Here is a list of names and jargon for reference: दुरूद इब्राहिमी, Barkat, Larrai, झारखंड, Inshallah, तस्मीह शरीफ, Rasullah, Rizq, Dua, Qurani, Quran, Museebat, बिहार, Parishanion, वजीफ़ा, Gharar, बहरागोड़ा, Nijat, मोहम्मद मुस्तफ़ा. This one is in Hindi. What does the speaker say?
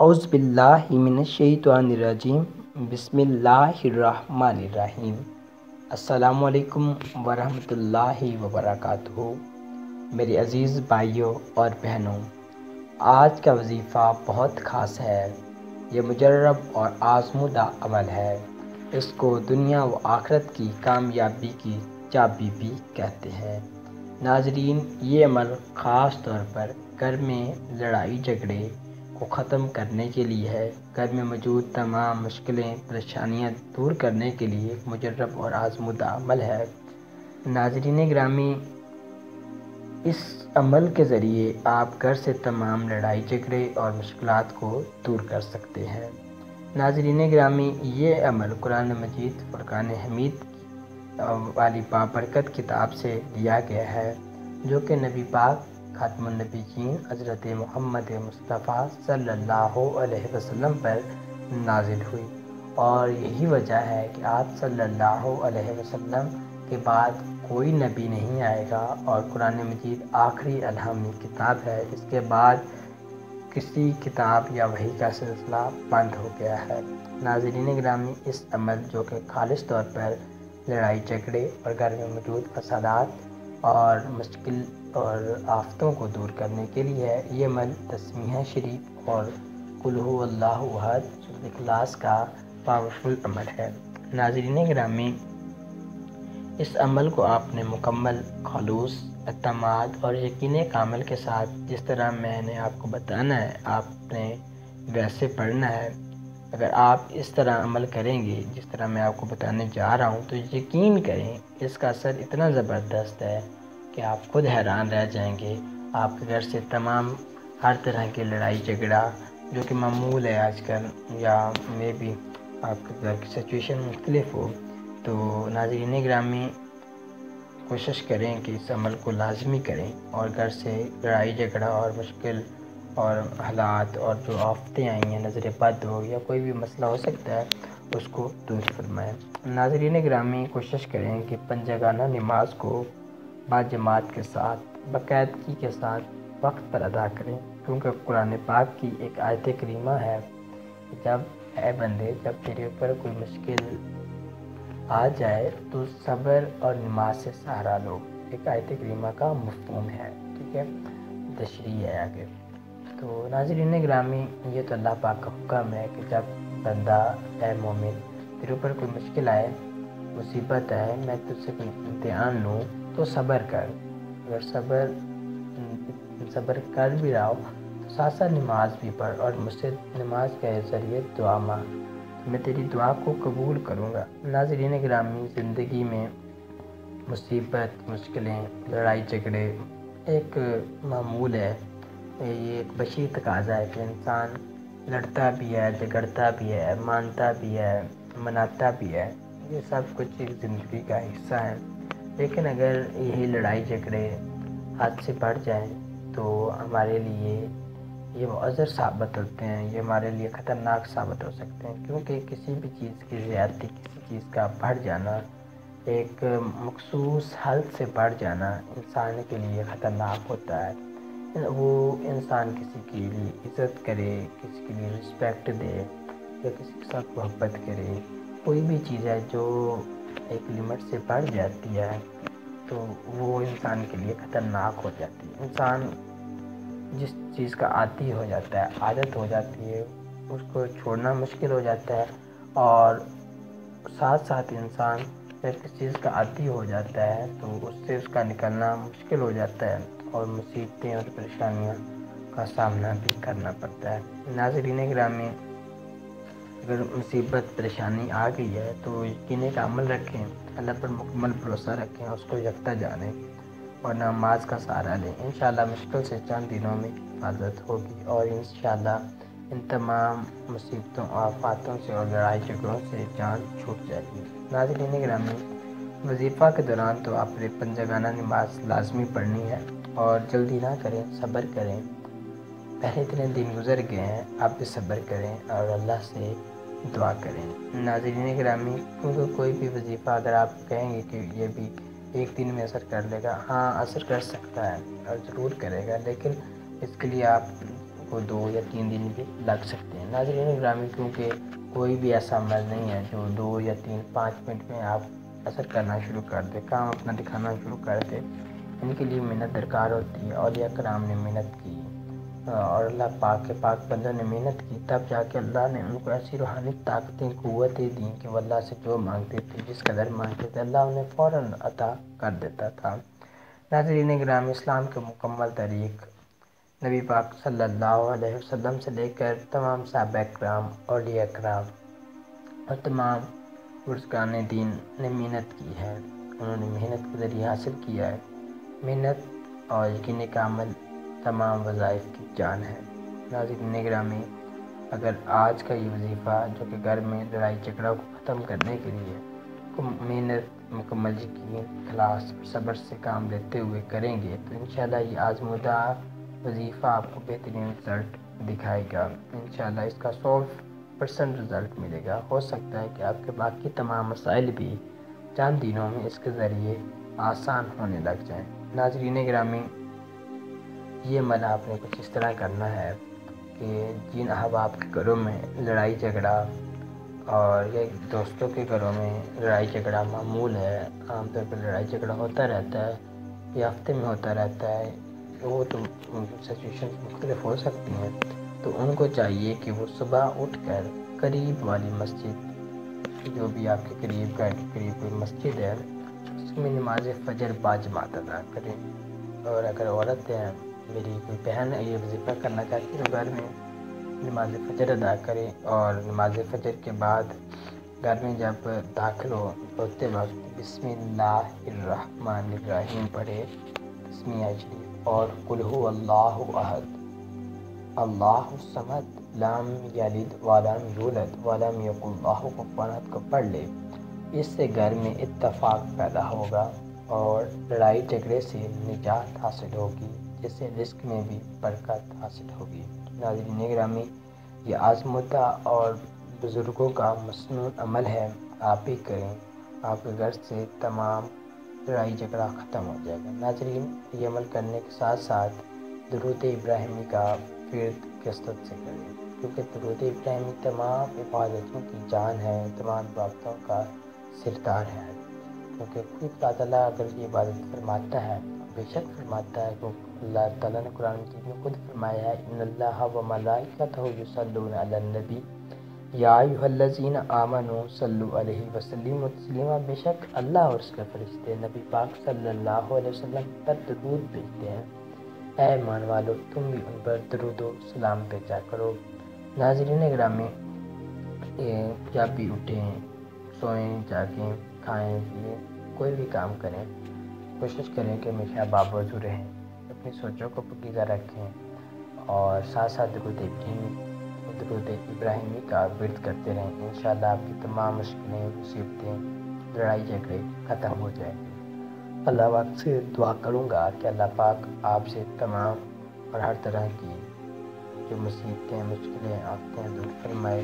औज़ुबिल्लाहि मिनश्शैतानिर्रजीम बिस्मिल्लाहिर्रहमानिर्रहीम अस्सलामुअलैकुम वरहमतुल्लाहि वबरकातुहू। मेरे अज़ीज़ भाइयों और बहनों, आज का वजीफ़ा बहुत ख़ास है। ये मुजर्रब और आज़मूदा अमल है। इसको दुनिया व आखरत की कामयाबी की चाबी भी कहते हैं। नाजरीन, ये अमल ख़ास तौर पर घर में लड़ाई झगड़े को ख़त्म करने के लिए है। घर में मौजूद तमाम मुश्किलें परेशानियाँ दूर करने के लिए एक मुजर्रब और आज़मूदा अमल है। नाजरीन ग्रामी, इस अमल के ज़रिए आप घर से तमाम लड़ाई झगड़े और मुश्किलात को दूर कर सकते हैं। नाजरीन ग्रामी, ये अमल कुरान मजीद फुरकान हमीद वाली बाबरकत किताब से लिया गया है, जो कि नबी पाक खातमुन नबीय्यीन हज़रत मोहम्मद मुस्तफ़ा सल्लल्लाहु अलैहि वसल्लम पर नाजिल हुई। और यही वजह है कि आप सल्लल्लाहु अलैहि वसल्लम के बाद कोई नबी नहीं आएगा और कुरान मजीद आखिरी अल्हामी किताब है। इसके बाद किसी किताब या वही का सिलसिला बंद हो गया है। नाज़रीन ग्रामी, इस अमल जो कि खालिस तौर पर लड़ाई झगड़े और घर में मौजूद फसादात और मुश्किल और आफतों को दूर करने के लिए है, ये अमल तस्मीह शरीफ और कुल हु अल्लाहु अहद इखलास का पावरफुल अमल है। नाज़रीन ग्रामी, इस अमल को आपने मुकम्मल खलूस अतमाद और यकीन कामिल के साथ, जिस तरह मैंने आपको बताना है आपने वैसे पढ़ना है। अगर आप इस तरह अमल करेंगे जिस तरह मैं आपको बताने जा रहा हूँ, तो यकीन करें इसका असर इतना ज़बरदस्त है कि आप खुद हैरान रह जाएंगे। आपके घर से तमाम हर तरह की लड़ाई झगड़ा जो कि मामूल है आजकल, या मे भी आपके घर की सिचुएशन मुख्तलिफ हो, तो नाज़रीन ग्रामी कोशिश करें कि इस अमल को लाजमी करें और घर से लड़ाई झगड़ा और मुश्किल और हालात और जो आफतें आई हैं, नज़र बद हो या कोई भी मसला हो सकता है, उसको दूर फरमाएँ। नाज़रीन ग्रामी, कोशिश करें कि पंजगाना नमाज को बाजमात के साथ बाकायदगी के साथ वक्त पर अदा करें, क्योंकि कुरान पाक की एक आयत करीमा है, जब ऐ बंदे जब तेरे ऊपर कोई मुश्किल आ जाए तो सब्र और नमाज से सहारा लो। एक आयत करीमा का मफ़हूम है, ठीक है, तशरीह है आगे। तो नाज़रीन ग्रामी, ये तो अल्लाह पाक का हुक्म है कि जब बंदा ए मोमिन तेरे ऊपर कोई मुश्किल आए, मुसीबत आए, मैं तुझसे कोई इम्तिहान लूँ, तो सब्र कर। अगर सब्र कर भी रहा हो तो साथ साथ नमाज भी पढ़ और मुझसे नमाज के ज़रिए दुआ मांग, तो मैं तेरी दुआ को कबूल करूँगा। नाज़रीन ग्रामी, ज़िंदगी में मुसीबत मुश्किलें लड़ाई झगड़े एक मामूल है। ये एक बशी तकाज़ा है कि इंसान लड़ता भी है, झगड़ता भी है, मानता भी है, मनाता भी है, ये सब कुछ एक ज़िंदगी का हिस्सा है। लेकिन अगर यही लड़ाई झगड़े हाथ से बढ़ जाए तो हमारे लिए ये मुअज़्ज़र साबित होते हैं, ये हमारे लिए ख़तरनाक साबित हो सकते हैं, क्योंकि किसी भी चीज़ की ज़्यादती, किसी चीज़ का बढ़ जाना, एक मखसूस हद से बढ़ जाना इंसान के लिए ख़तरनाक होता है। वो इंसान किसी के लिए इज़्ज़त करे, किसी के लिए रिस्पेक्ट दे या किसी के साथ मोहब्बत करे, कोई भी चीज़ है जो एक लिमिट से बढ़ जाती है तो वो इंसान के लिए ख़तरनाक हो जाती है। इंसान जिस चीज़ का आदी हो जाता है, आदत हो जाती है, उसको छोड़ना मुश्किल हो जाता है। और साथ साथ इंसान जब किसी चीज़ का आदी हो जाता है तो उससे उसका निकलना मुश्किल हो जाता है और मुसीबतें और परेशानियों का सामना भी करना पड़ता है। नाज़रीन ग्रामी, अगर मुसीबत परेशानी आ गई है तो यकीन का अमल रखें, अल्लाह पर मुकम्मल भरोसा रखें, उसको यकता जानें और नमाज का सहारा लें। इंशाल्लाह मुश्किल से चंद दिनों में हिफाजत होगी और इंशाल्लाह इन तमाम मुसीबतों आफातों से और लड़ाई झगड़ों से जान छूट जाएगी। नाज़रीन ग्रामी, वजीफ़ा के दौरान तो आपने पंजगाना नमाज लाजमी पढ़नी है और जल्दी ना करें, सब्र करें। पहले इतने दिन गुजर गए हैं, आप भी सब्र करें और अल्लाह से दुआ करें। नाज़रीन ग्रामी, क्योंकि कोई भी वजीफ़ा अगर आप कहेंगे कि ये भी एक दिन में असर कर लेगा, हाँ असर कर सकता है और ज़रूर करेगा, लेकिन इसके लिए आप आपको 2 या 3 दिन भी लग सकते हैं। नाज़रीन ग्रामीण क्योंकि कोई भी ऐसा मर्ज नहीं है जो 2 या 3-5 मिनट में आप असर करना शुरू कर दे, काम अपना दिखाना शुरू कर दे। इनके लिए मेहनत दरकार होती है। औलिया कराम ने मेहनत की और अल्लाह पाक के पाक बंदों ने मेहनत की, तब जाके अल्लाह ने उनको ऐसी रूहानी ताकतें क़ुव्वतें दी कि वह अल्लाह से जो मांगते थे, जिस कदर मांगते थे, अल्लाह उन्हें फ़ौरन अता कर देता था। नाज़रीन ग्राम इस्लाम के मुकम्मल तरीक़ नबी पाक सल्लल्लाहु अलैहि वसल्लम से लेकर तमाम साहबा किराम, औलिया किराम और तमाम बुज़ुर्गान दीन ने मेहनत की है। उन्होंने मेहनत के ज़रिए हासिल किया है। मेहनत और यकीन का अमल तमाम वज़ाइफ की जान है। नाज़रीन ग्रामी अगर आज का ये वजीफ़ा जो कि घर में लड़ाई झगड़ा को ख़त्म करने के लिए मेहनत मुकम्मल यकीन खलास और सब्र से काम लेते हुए करेंगे तो इंशाल्लाह ये आजमुदा वजीफ़ा आपको बेहतरीन रिज़ल्ट दिखाएगा। इंशाल्लाह इसका 100% रिज़ल्ट मिलेगा। हो सकता है कि आपके बाकी तमाम मसाइल भी चंद दिनों में इसके ज़रिए आसान होने लग जाएँ। नाज़रीन ग्रामी ये मना आपने कुछ इस तरह करना है कि जिन अहबाब के घरों में लड़ाई झगड़ा और या दोस्तों के घरों में लड़ाई झगड़ा मामूल है, आमतौर पर लड़ाई झगड़ा होता रहता है, ये हफ्ते में होता रहता है, वो तो सिचुएशन मुख्तलिफ हो सकती हैं, तो उनको चाहिए कि वो सुबह उठकर करीब वाली मस्जिद, जो भी आपके करीब का करीब कोई मस्जिद है, उसमें नमाज फजर बाजमात अदा करें। और अगर औरत है, मेरी कोई बहन ये वजीफ़ा करना चाहती है तो घर में नमाज फजर अदा करें और नमाज फजर के बाद घर में जब दाखिल हो होते वक्त बिस्मिल्लाहिर्रहमानिर्रहीम पढ़े, तस्मीह शरीफ और कुल हु अल्लाहु अहद, अल्लाहु समद, लम यलिद वलम यूलद वलम यकुल लहू कुफुवन को पढ़ ले। इससे घर में इत्तेफाक पैदा होगा और लड़ाई झगड़े से निजात हासिल होगी, जिससे रिस्क में भी बरकत हासिल होगी। नाज़रीन ग्रामी ये आज़मुदा और बुज़ुर्गों का मसनून अमल है, आप ही करें, आपके घर से तमाम लड़ाई झगड़ा ख़त्म हो जाएगा। नाज़रीन ये अमल करने के साथ साथ दुरूद इब्राहिमी का फिर कसरत से करें, क्योंकि दुरूद इब्राहिमी तमाम इबादतों की जान है, तमाम इबादतों का सिरदार है। क्योंकि खुद अल्लाह अगर ये इबादत फरमाता है, बेशक फरमाता है, क्योंकि अल्लाह ताला ने कुरान मजीद में खुद फरमाया है इन्नल्लाहा व मलाइकतहू युसल्लूना अलन नबी या अय्युहल्लज़ीना आमनू सल्लू अलैहि व सल्लिमू तस्लीमा। बेशक अल्लाह और उसके फरिश्ते नबी पाक सल्लल्लाहु अलैहि वसल्लम पर दुरूद भेजते हैं, ऐ ईमान वालो तुम भी उन पर दुरूद व सलाम भेजा करो। नाज़रीन ग्रामी जब भी उठें, सोएं, जागें, खाएँ, पिएँ, कोई भी काम करें, कोशिश करें कि हमेशा बावजूद रहें, अपनी सोचों को पकीज़ा रखें और साथ साथ दुरूद इब्राहिमी का विरद करते रहें। इंशाल्लाह आपकी तमाम मुश्किलें, मुसीबतें, लड़ाई झगड़े ख़त्म हो जाएंगे। अल्लाह पाक से दुआ करूँगा कि अल्लाह पाक आपसे तमाम और हर तरह की जो मुसीबतें, मुश्किलें, आफतें दूर फरमाए।